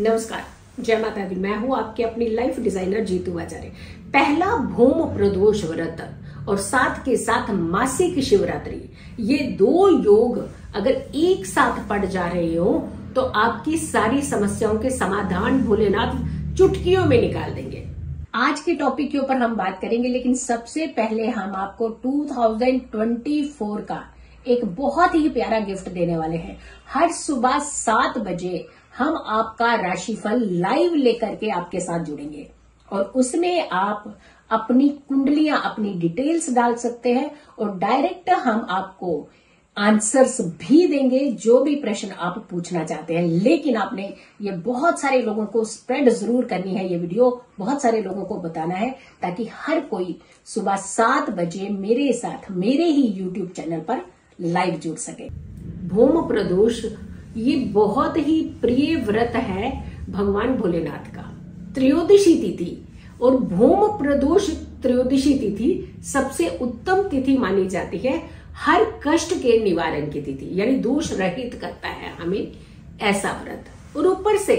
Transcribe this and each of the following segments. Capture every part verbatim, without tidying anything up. नमस्कार, जय माता दी। मैं हूं आपके अपनी लाइफ डिजाइनर जीतू आचार्य। पहला भूम प्रदोष व्रत और साथ के साथ मासिक शिवरात्रि, ये दो योग अगर एक साथ पड़ जा रहे हो तो आपकी सारी समस्याओं के समाधान भोलेनाथ चुटकियों में निकाल देंगे। आज के टॉपिक के ऊपर हम बात करेंगे, लेकिन सबसे पहले हम आपको दो हज़ार चौबीस का एक बहुत ही प्यारा गिफ्ट देने वाले हैं। हर सुबह सात बजे हम आपका राशिफल लाइव लेकर के आपके साथ जुड़ेंगे और उसमें आप अपनी कुंडलियां, अपनी डिटेल्स डाल सकते हैं और डायरेक्ट हम आपको आंसर्स भी देंगे जो भी प्रश्न आप पूछना चाहते हैं। लेकिन आपने ये बहुत सारे लोगों को स्प्रेड जरूर करनी है, ये वीडियो बहुत सारे लोगों को बताना है ताकि हर कोई सुबह सात बजे मेरे साथ मेरे ही यूट्यूब चैनल पर लाइव जुड़ सके। भोम प्रदोष ये बहुत ही प्रिय व्रत है भगवान भोलेनाथ का। त्रयोदशी तिथि और भोम प्रदोष त्रयोदशी तिथि सबसे उत्तम तिथि मानी जाती है, हर कष्ट के निवारण की तिथि, यानी दोष रहित करता है हमें ऐसा व्रत। और ऊपर से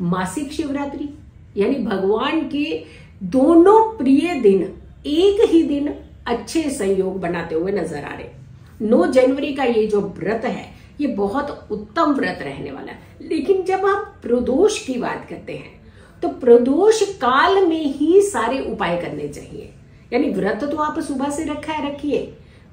मासिक शिवरात्रि, यानी भगवान के दोनों प्रिय दिन एक ही दिन अच्छे संयोग बनाते हुए नजर आ रहे। नौ जनवरी का ये जो व्रत है ये बहुत उत्तम व्रत रहने वाला है। लेकिन जब आप प्रदोष की बात करते हैं तो प्रदोष काल में ही सारे उपाय करने चाहिए, यानी व्रत तो आप सुबह से रखा है रखिए,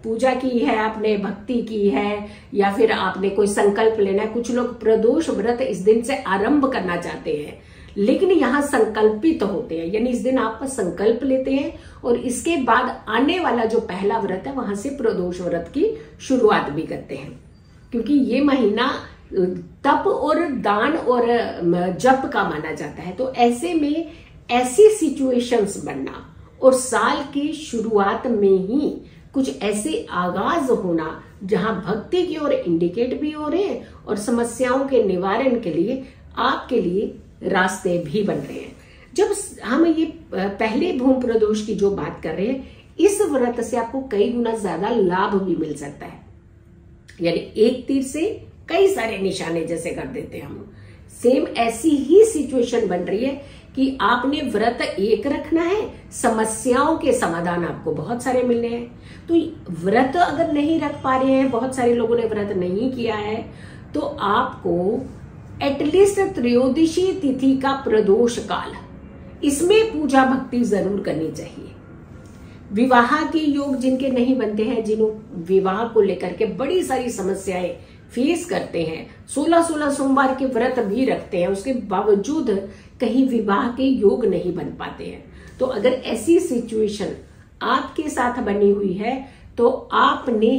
पूजा की है आपने, भक्ति की है, या फिर आपने कोई संकल्प लेना है। कुछ लोग प्रदोष व्रत इस दिन से आरंभ करना चाहते हैं, लेकिन यहाँ संकल्पित तो होते हैं, यानी इस दिन आप संकल्प लेते हैं और इसके बाद आने वाला जो पहला व्रत है वहां से प्रदोष व्रत की शुरुआत भी करते हैं, क्योंकि ये महीना तप और दान और जप का माना जाता है। तो ऐसे में ऐसी सिचुएशंस बनना और साल की शुरुआत में ही कुछ ऐसे आगाज होना जहां भक्ति की ओर इंडिकेट भी हो रहे हैं और समस्याओं के निवारण के लिए आपके लिए रास्ते भी बन रहे हैं। जब हम ये पहले भूम प्रदोष की जो बात कर रहे हैं, इस व्रत से आपको कई गुना ज्यादा लाभ भी मिल सकता है, यानी एक तीर से कई सारे निशाने जैसे कर देते हैं हम। सेम ऐसी ही सिचुएशन बन रही है कि आपने व्रत एक रखना है, समस्याओं के समाधान आपको बहुत सारे मिलने हैं। तो व्रत अगर नहीं रख पा रहे हैं, बहुत सारे लोगों ने व्रत नहीं किया है, तो आपको एटलीस्ट त्रयोदशी तिथि का प्रदोष काल, इसमें पूजा भक्ति जरूर करनी चाहिए। विवाह के योग जिनके नहीं बनते हैं, जिन्हों विवाह को लेकर के बड़ी सारी समस्याएं फेस करते हैं, सोलह सोलह सोमवार के व्रत भी रखते हैं, उसके बावजूद कहीं विवाह के योग नहीं बन पाते हैं। तो अगर ऐसी सिचुएशन आपके साथ बनी हुई है तो आपने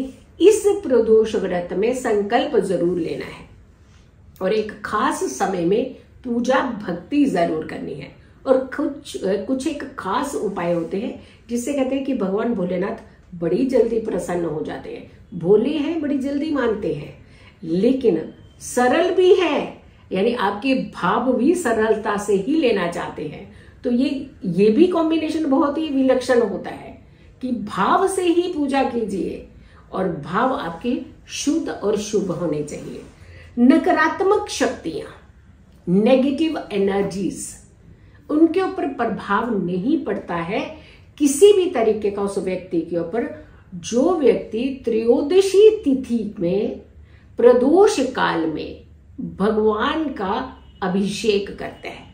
इस प्रदोष व्रत में संकल्प जरूर लेना है और एक खास समय में पूजा भक्ति जरूर करनी है। और कुछ कुछ एक खास उपाय होते हैं जिससे कहते हैं कि भगवान भोलेनाथ बड़ी जल्दी प्रसन्न हो जाते हैं। भोले हैं, बड़ी जल्दी मानते हैं, लेकिन सरल भी है, यानी आपके भाव भी सरलता से ही लेना चाहते हैं। तो ये ये भी कॉम्बिनेशन बहुत ही विलक्षण होता है कि भाव से ही पूजा कीजिए और भाव आपके शुद्ध और शुभ होने चाहिए। नकारात्मक शक्तियां, नेगेटिव एनर्जीज, उनके ऊपर प्रभाव नहीं पड़ता है किसी भी तरीके का उस व्यक्ति के ऊपर जो व्यक्ति त्रयोदशी तिथि में प्रदोष काल में भगवान का अभिषेक करते हैं।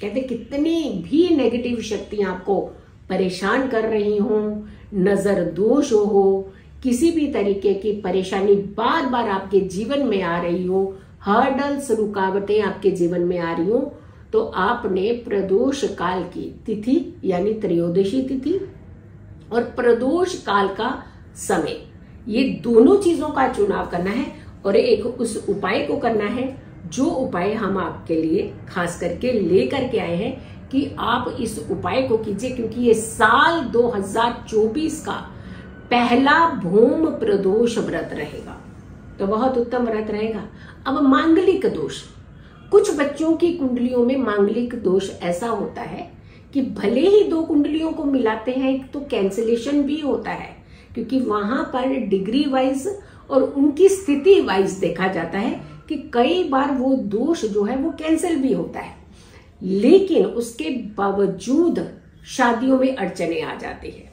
कहते कितनी भी नेगेटिव शक्तियां आपको परेशान कर रही हो, नजर दोष हो, किसी भी तरीके की परेशानी बार बार आपके जीवन में आ रही हो, हर्डल्स, रुकावटें आपके जीवन में आ रही हो, तो आपने प्रदोष काल की तिथि यानी त्रयोदशी तिथि और प्रदोष काल का समय, ये दोनों चीजों का चुनाव करना है और एक उस उपाय को करना है जो उपाय हम आपके लिए खास करके ले करके आए हैं कि आप इस उपाय को कीजिए, क्योंकि ये साल दो हज़ार चौबीस का पहला भूम प्रदोष व्रत रहेगा तो बहुत उत्तम व्रत रहेगा। अब मांगलिक दोष, कुछ बच्चों की कुंडलियों में मांगलिक दोष ऐसा होता है कि भले ही दो कुंडलियों को मिलाते हैं तो कैंसिलेशन भी होता है, क्योंकि वहां पर डिग्री वाइज और उनकी स्थिति वाइज देखा जाता है कि कई बार वो दोष जो है वो कैंसिल भी होता है, लेकिन उसके बावजूद शादियों में अड़चने आ जाती है।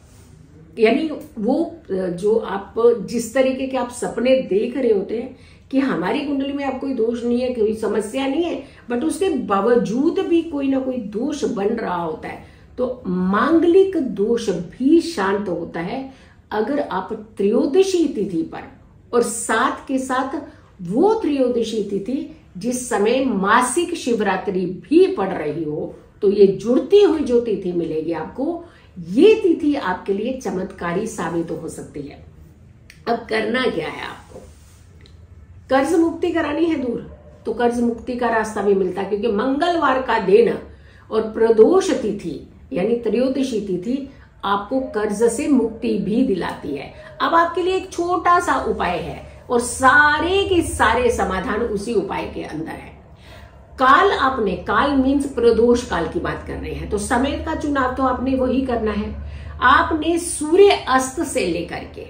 यानी वो जो आप जिस तरीके के आप सपने देख रहे होते हैं कि हमारी कुंडली में आप कोई दोष नहीं है, कोई समस्या नहीं है, बट उसके बावजूद भी कोई ना कोई दोष बन रहा होता है, तो मांगलिक दोष भी शांत होता है अगर आप त्रयोदशी तिथि पर, और साथ के साथ वो त्रयोदशी तिथि जिस समय मासिक शिवरात्रि भी पड़ रही हो, तो ये जुड़ती हुई जो तिथि मिलेगी आपको, ये तिथि आपके लिए चमत्कारी साबित हो सकती है। अब करना क्या है, आपको कर्ज मुक्ति करानी है दूर, तो कर्ज मुक्ति का रास्ता भी मिलता है, क्योंकि मंगलवार का दिन और प्रदोष तिथि यानी त्रयोदशी तिथि आपको कर्ज से मुक्ति भी दिलाती है। अब आपके लिए एक छोटा सा उपाय है और सारे के सारे समाधान उसी उपाय के अंदर है। काल आपने, काल मीन्स प्रदोष काल की बात कर रहे हैं, तो समय का चुनाव तो आपने वही करना है। आपने सूर्य अस्त से लेकर के,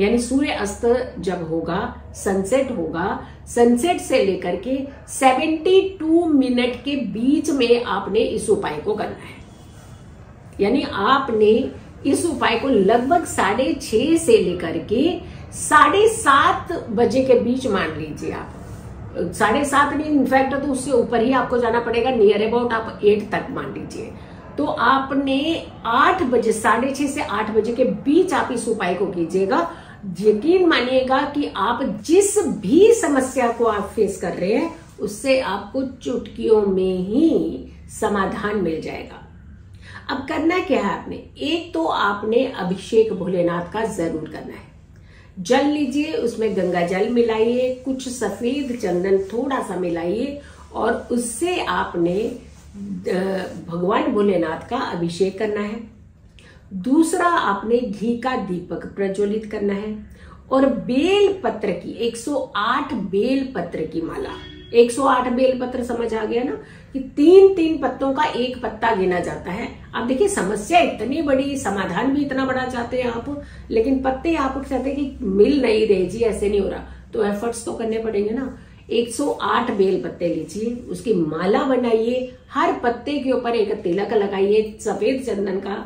यानी सूर्य अस्त जब होगा, सनसेट होगा, सनसेट से लेकर के बहत्तर मिनट के बीच में आपने इस उपाय को करना है। यानी आपने इस उपाय को लगभग साढ़े छह से लेकर के साढ़े सात बजे के बीच मान लीजिए आप, साढ़े सात नहीं, इनफैक्ट तो उससे ऊपर ही आपको जाना पड़ेगा, नियर अबाउट आप एट तक मान लीजिए। तो आपने आठ बजे साढ़े छह से आठ बजे के बीच आप इस उपाय को कीजिएगा। यकीन मानिएगा कि आप जिस भी समस्या को आप फेस कर रहे हैं उससे आपको चुटकियों में ही समाधान मिल जाएगा। अब करना क्या है आपने, एक तो आपने अभिषेक भोलेनाथ का जरूर करना है। जल लीजिए, उसमें गंगा जल मिलाइए, कुछ सफेद चंदन थोड़ा सा मिलाइए और उससे आपने भगवान भोलेनाथ का अभिषेक करना है। दूसरा, आपने घी का दीपक प्रज्वलित करना है और बेल पत्र की एक सौ आठ बेल पत्र की माला, एक सौ आठ बेल पत्र समझ आ गया ना, कि तीन तीन पत्तों का एक पत्ता गिना जाता है। आप देखिए समस्या इतनी बड़ी, समाधान भी इतना बड़ा चाहते हैं आप, लेकिन पत्ते आप चाहते हैं कि मिल नहीं रहे जी, ऐसे नहीं हो रहा, तो एफर्ट्स तो करने पड़ेंगे ना। एक सौ आठ बेल पत्ते लीजिए, उसकी माला बनाइए, हर पत्ते के ऊपर एक तिलक लगाइए सफेद चंदन का,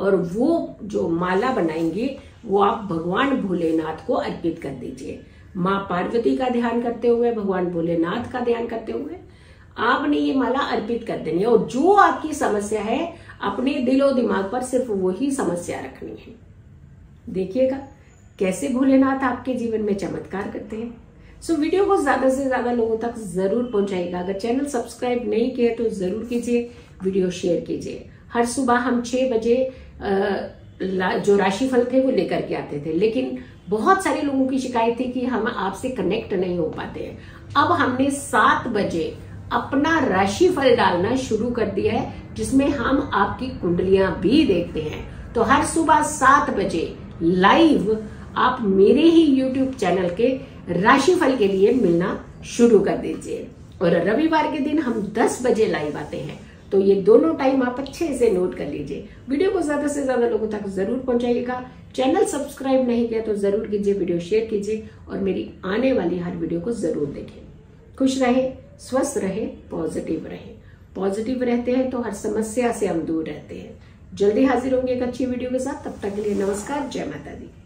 और वो जो माला बनाएंगे वो आप भगवान भोलेनाथ को अर्पित कर दीजिए। माँ पार्वती का ध्यान करते हुए, भगवान भोलेनाथ का ध्यान करते हुए आपने ये माला अर्पित कर देनी है, और जो आपकी समस्या है अपने दिलो दिमाग पर सिर्फ वही समस्या रखनी है। देखिएगा कैसे भोलेनाथ आपके जीवन में चमत्कार करते हैं। सो वीडियो को ज्यादा से ज्यादा लोगों तक जरूर पहुंचाइएगा। अगर चैनल सब्सक्राइब नहीं किया तो जरूर कीजिए, वीडियो शेयर कीजिए। हर सुबह हम छह बजे जो राशिफल थे वो लेकर के आते थे, लेकिन बहुत सारे लोगों की शिकायत थी कि हम आपसे कनेक्ट नहीं हो पाते हैं। अब हमने सात बजे अपना राशिफल डालना शुरू कर दिया है, जिसमें हम आपकी कुंडलियां भी देखते हैं। तो हर सुबह सात बजे लाइव आप मेरे ही यूट्यूब चैनल के राशिफल के लिए मिलना शुरू कर दीजिए, और रविवार के दिन हम दस बजे लाइव आते हैं। तो ये दोनों टाइम आप अच्छे से नोट कर लीजिए। वीडियो को ज्यादा से ज्यादा लोगों तक जरूर पहुंचाइएगा। चैनल सब्सक्राइब नहीं किया तो जरूर कीजिए, वीडियो शेयर कीजिए और मेरी आने वाली हर वीडियो को जरूर देखें। खुश रहे, स्वस्थ रहे, पॉजिटिव रहे। पॉजिटिव रहते हैं तो हर समस्या से हम दूर रहते हैं। जल्दी हाजिर होंगे एक अच्छी वीडियो के साथ, तब तक के लिए नमस्कार, जय माता दी।